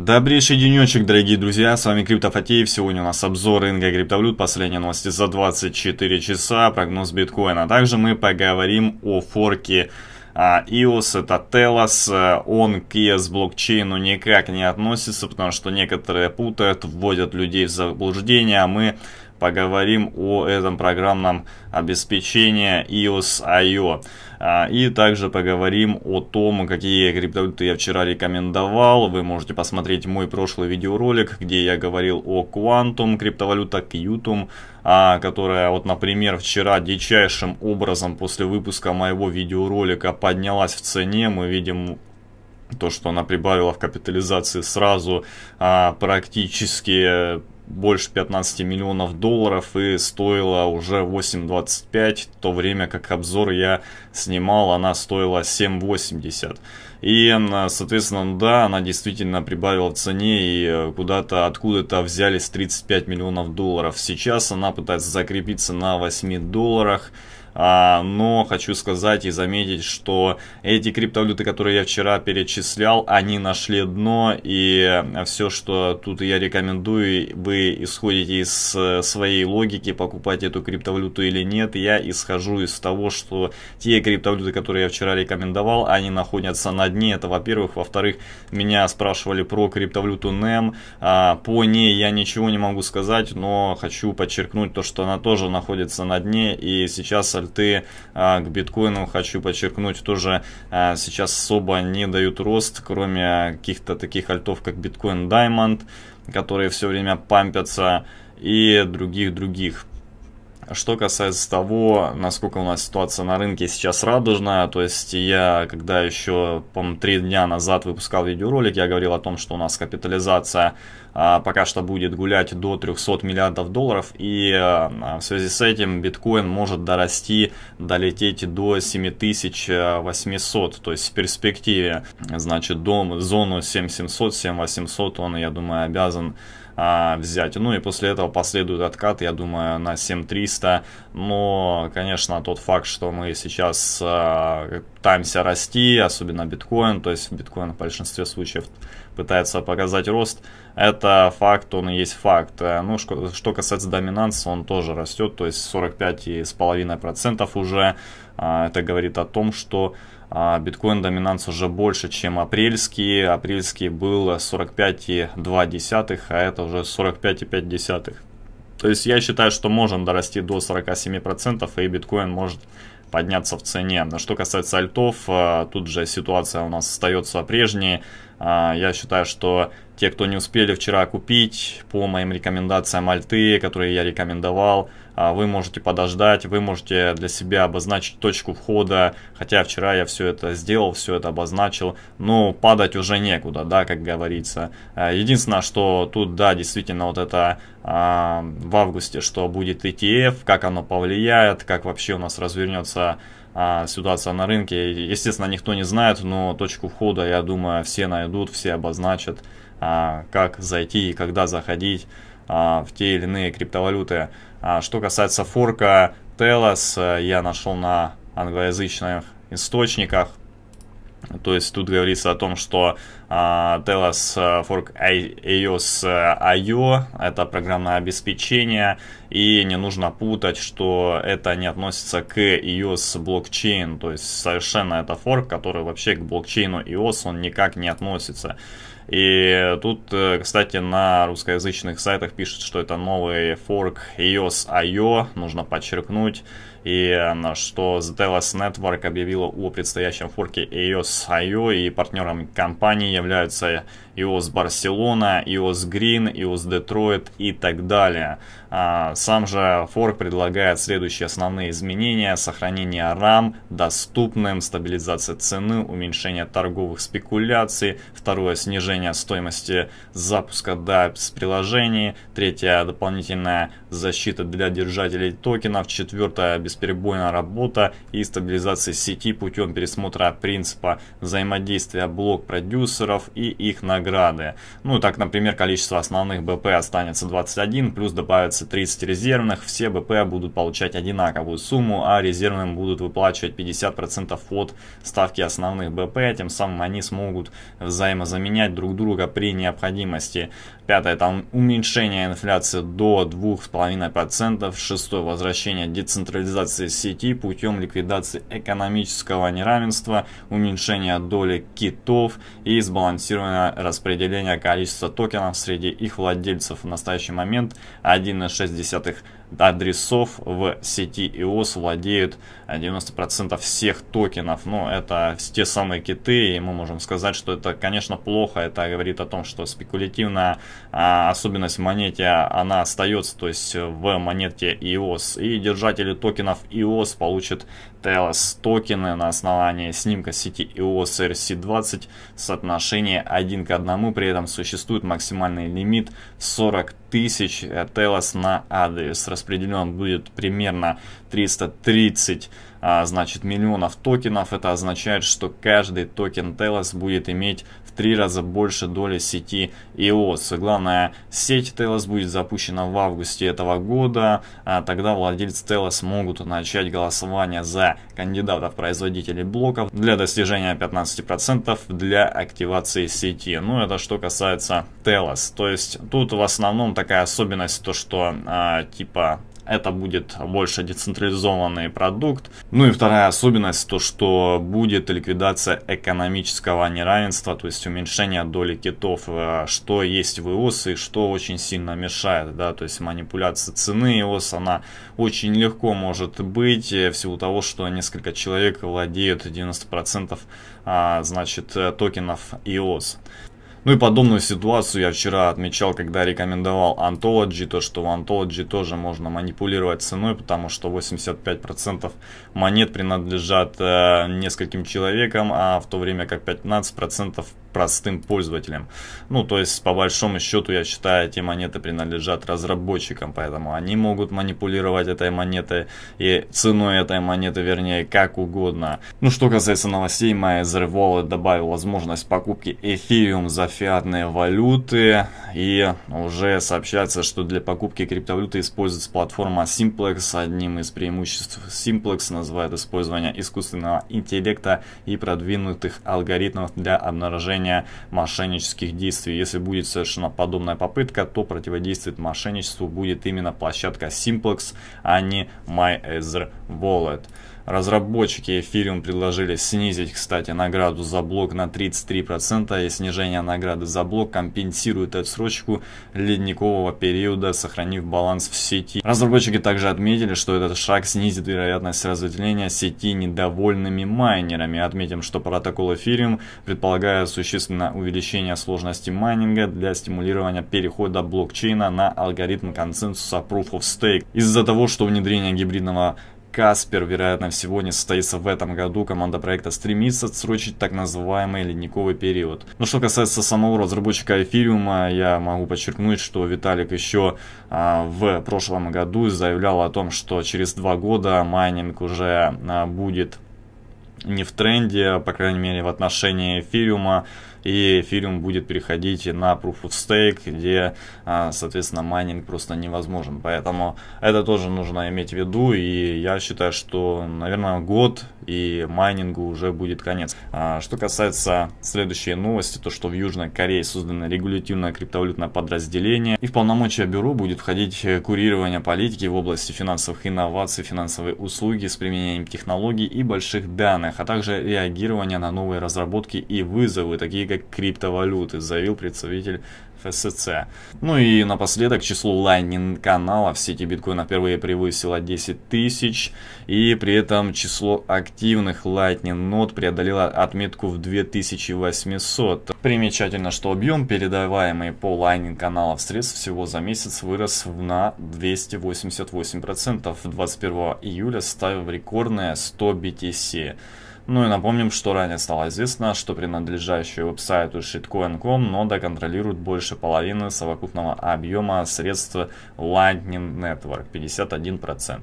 Добрейший денечек, дорогие друзья, с вами Криптофатеев. Сегодня у нас обзор рынка криптовалют, последние новости за 24 часа, прогноз биткоина. Также мы поговорим о форке EOS, это Telos, он к EOS блокчейну никак не относится, потому что некоторые путают, вводят людей в заблуждение, а мы поговорим о этом программном обеспечении EOS.IO. И также поговорим о том, какие криптовалюты я вчера рекомендовал. Вы можете посмотреть мой прошлый видеоролик, где я говорил о Qtum, криптовалюта Qtum, которая, вот, например, вчера дичайшим образом после выпуска моего видеоролика поднялась в цене. Мы видим то, что она прибавила в капитализации сразу практически больше 15 миллионов долларов и стоила уже 8.25, в то время как обзор я снимал, она стоила 7.80. И, соответственно, да, она действительно прибавила в цене и куда-то, откуда-то взялись 35 миллионов долларов. Сейчас она пытается закрепиться на 8 долларах. Но хочу сказать и заметить, что эти криптовалюты, которые я вчера перечислял, они нашли дно, и все, что тут я рекомендую, вы исходите из своей логики, покупать эту криптовалюту или нет. Я исхожу из того, что те криптовалюты, которые я вчера рекомендовал, они находятся на дне. Это, во-первых. Во-вторых, меня спрашивали про криптовалюту NEM. По ней я ничего не могу сказать, но хочу подчеркнуть то, что она тоже находится на дне, и сейчас к биткоину, хочу подчеркнуть, тоже сейчас особо не дают рост, кроме каких-то таких альтов, как Bitcoin Diamond, которые все время пампятся, и других. Что касается того, насколько у нас ситуация на рынке сейчас радужная, то есть я, когда еще, по-моему, 3 дня назад выпускал видеоролик, я говорил о том, что у нас капитализация пока что будет гулять до 300 миллиардов долларов, и в связи с этим биткоин может дорасти, долететь до 7800, то есть в перспективе, значит, до зону 7700, 7800 он, я думаю, обязан взять. Ну и после этого последует откат, я думаю, на 7300. Но, конечно, тот факт, что мы сейчас пытаемся расти, особенно биткоин, то есть биткоин в большинстве случаев пытается показать рост, это факт, он и есть факт. Ну, что касается доминанса, он тоже растет, то есть 45,5% уже. Это говорит о том, что биткоин доминанс уже больше, чем апрельский. Апрельский был 45,2, а это уже 45,5. То есть я считаю, что можем дорасти до 47%, и биткоин может подняться в цене. Что касается альтов, тут же ситуация у нас остается прежней. Я считаю, что те, кто не успели вчера купить по моим рекомендациям альты, которые я рекомендовал, вы можете подождать, вы можете для себя обозначить точку входа, хотя вчера я все это сделал, все это обозначил, но падать уже некуда, да, как говорится. Единственное, что тут, да, действительно, вот это в августе, что будет ETF, как оно повлияет, как вообще у нас развернется ситуация на рынке, естественно, никто не знает, но точку входа, я думаю, все найдут, все обозначат, как зайти и когда заходить в те или иные криптовалюты. Что касается форка Telos, я нашел на англоязычных источниках. То есть тут говорится о том, что Telos fork EOS.IO, это программное обеспечение, и не нужно путать, что это не относится к EOS блокчейн, то есть совершенно это форк, который вообще к блокчейну EOS, он никак не относится. И тут, кстати, на русскоязычных сайтах пишут, что это новый форк EOS.IO, нужно подчеркнуть, и что Telos Network объявила о предстоящем форке EOS.IO, и партнером компании являются EOS Барселона, EOS Green, EOS Detroit и так далее. Сам же форк предлагает следующие основные изменения: сохранение RAM доступным, стабилизация цены, уменьшение торговых спекуляций, второе — снижение стоимости запуска DApps-приложений, третье — дополнительная защита для держателей токенов, четвертое — обеспечение бесперебойная работа и стабилизация сети путем пересмотра принципа взаимодействия блок-продюсеров и их награды. Ну, так, например, количество основных БП останется 21, плюс добавится 30 резервных, все БП будут получать одинаковую сумму, а резервным будут выплачивать 50% от ставки основных БП, тем самым они смогут взаимозаменять друг друга при необходимости. Пятое, там уменьшение инфляции до 2,5%. Шестое, возвращение децентрализации сети путем ликвидации экономического неравенства, уменьшение доли китов и сбалансированное распределение количества токенов среди их владельцев. В настоящий момент 1,6 адресов в сети EOS владеют 90% всех токенов. Но это те самые киты, и мы можем сказать, что это, конечно, плохо. Это говорит о том, что спекулятивная особенность в монете, она остается, то есть в монете EOS. И держатели токенов EOS получат Telos токены на основании снимка сети EOS RC20 в соотношении 1:1. При этом существует максимальный лимит 40 000 Telos на адрес. Распределен будет примерно 330 миллионов токенов. Это означает, что каждый токен Telos будет иметь в 3 раза больше доли сети EOS. Главная сеть Telos будет запущена в августе этого года. Тогда владельцы Telos могут начать голосование за кандидатов-производителей блоков для достижения 15% для активации сети. Ну, это что касается Telos. То есть тут в основном такая особенность, то что это будет больше децентрализованный продукт. Ну и вторая особенность, то что будет ликвидация экономического неравенства, то есть уменьшение доли китов, что есть в EOS и что очень сильно мешает, да, то есть манипуляция цены EOS, она очень легко может быть, в силу того, что несколько человек владеют 90% токенов EOS. Ну и подобную ситуацию я вчера отмечал, когда рекомендовал Ontology, то что в Ontology тоже можно манипулировать ценой, потому что 85% монет принадлежат нескольким человекам, а в то время как 15% простым пользователям. Ну, то есть, по большому счету, я считаю, эти монеты принадлежат разработчикам, поэтому они могут манипулировать этой монетой и ценой этой монеты, вернее, как угодно. Ну, что касается новостей, MyEtherWallet добавил возможность покупки Ethereum за фиатные валюты, и уже сообщается, что для покупки криптовалюты используется платформа Simplex. Одним из преимуществ Simplex называют использование искусственного интеллекта и продвинутых алгоритмов для обнаружения мошеннических действий. Если будет совершена подобная попытка, то противодействовать мошенничеству будет именно площадка Simplex, а не MyEtherWallet. Разработчики Ethereum предложили снизить, кстати, награду за блок на 33%, и снижение награды за блок компенсирует отсрочку ледникового периода, сохранив баланс в сети. Разработчики также отметили, что этот шаг снизит вероятность разветвления сети недовольными майнерами. Отметим, что протокол Ethereum предполагает существенное увеличение сложности майнинга для стимулирования перехода блокчейна на алгоритм консенсуса Proof of Stake. Из-за того, что внедрение гибридного Kasper, вероятно, всего не состоится в этом году, команда проекта стремится отсрочить так называемый ледниковый период. Но что касается самого разработчика Ethereum, я могу подчеркнуть, что Виталик еще в прошлом году заявлял о том, что через 2 года майнинг уже будет не в тренде, по крайней мере, в отношении эфириума. И эфириум будет переходить на Proof of Stake, где, соответственно, майнинг просто невозможен. Поэтому это тоже нужно иметь в виду. И я считаю, что, наверное, год, и майнингу уже будет конец. Что касается следующей новости, то что в Южной Корее создано регулятивное криптовалютное подразделение. И в полномочия бюро будет входить курирование политики в области финансовых инноваций, финансовые услуги с применением технологий и больших данных, а также реагирование на новые разработки и вызовы, такие как криптовалюты, заявил представитель ФСЦ. Ну и напоследок, число Lightning каналов в сети биткоина впервые превысило 10 000, и при этом число активных Lightning нод преодолело отметку в 2800. Примечательно, что объем, передаваемый по Lightning каналов средств, всего за месяц вырос на 288%, 21 июля ставив рекордное 100 BTC. Ну и напомним, что ранее стало известно, что принадлежащую веб-сайту Shitcoin.com нода контролирует больше половины совокупного объема средств Lightning Network, 51%.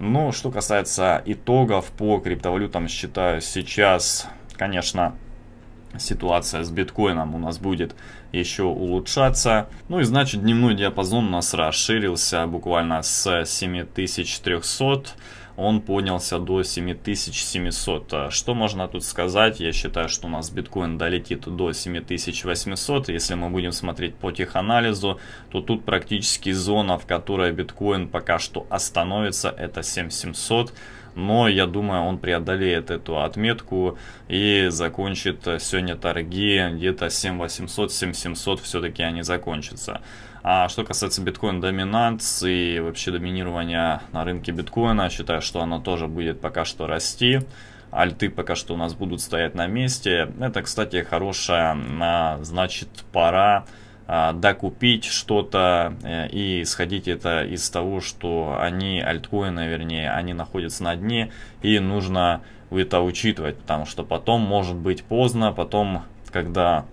Но что касается итогов по криптовалютам, считаю, сейчас, конечно, ситуация с биткоином у нас будет еще улучшаться. Ну и значит, дневной диапазон у нас расширился буквально с 7300. Он поднялся до 7700. Что можно тут сказать? Я считаю, что у нас биткоин долетит до 7800. Если мы будем смотреть по теханализу, то тут практически зона, в которой биткоин пока что остановится, это 7700. Но я думаю, он преодолеет эту отметку и закончит сегодня торги где-то 7800, 7700 все-таки они закончатся. А что касается биткоин-доминации и вообще доминирования на рынке биткоина, считаю, что оно тоже будет пока что расти. Альты пока что у нас будут стоять на месте. Это, кстати, хорошая, значит, пора докупить что-то и исходить это из того, что они, альткоины, вернее, они находятся на дне, и нужно это учитывать, потому что потом может быть поздно, потом, когда,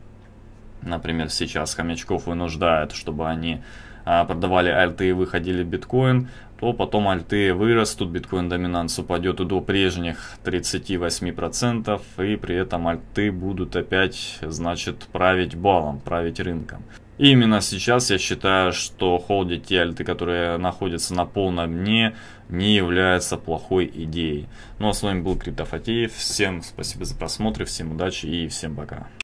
например, сейчас хомячков вынуждают, чтобы они продавали альты и выходили биткоин, то потом альты вырастут, биткоин-доминанс упадет до прежних 38%, и при этом альты будут опять, значит, править балом, править рынком. И именно сейчас я считаю, что холдить те альты, которые находятся на полном дне, не является плохой идеей. Ну а с вами был Криптофатеев. Всем спасибо за просмотр, всем удачи и всем пока.